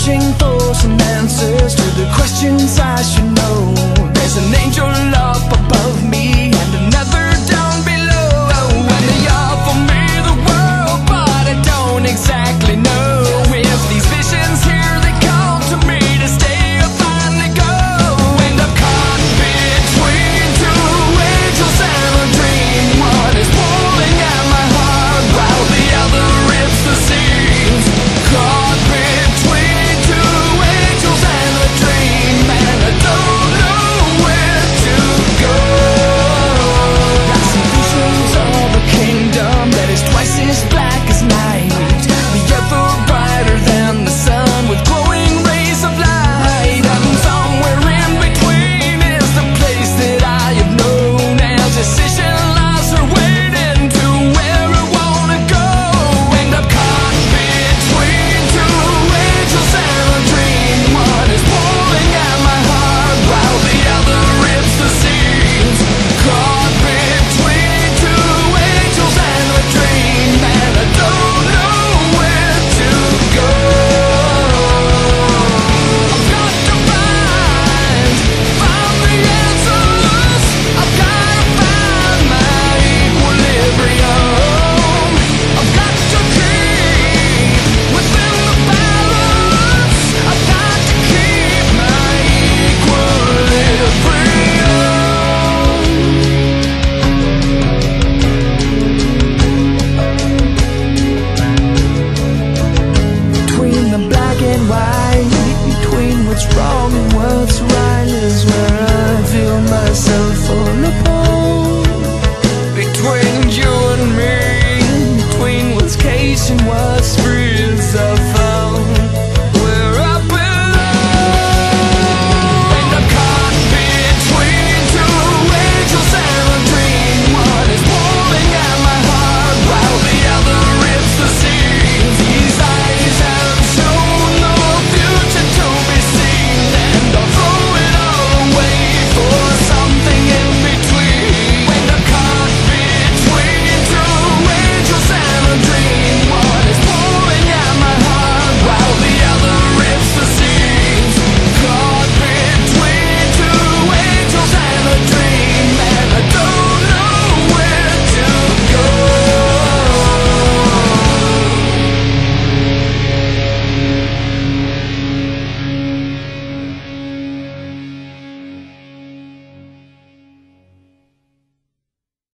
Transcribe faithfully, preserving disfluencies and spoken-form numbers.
searching for some answers to the questions I should know. There's an angel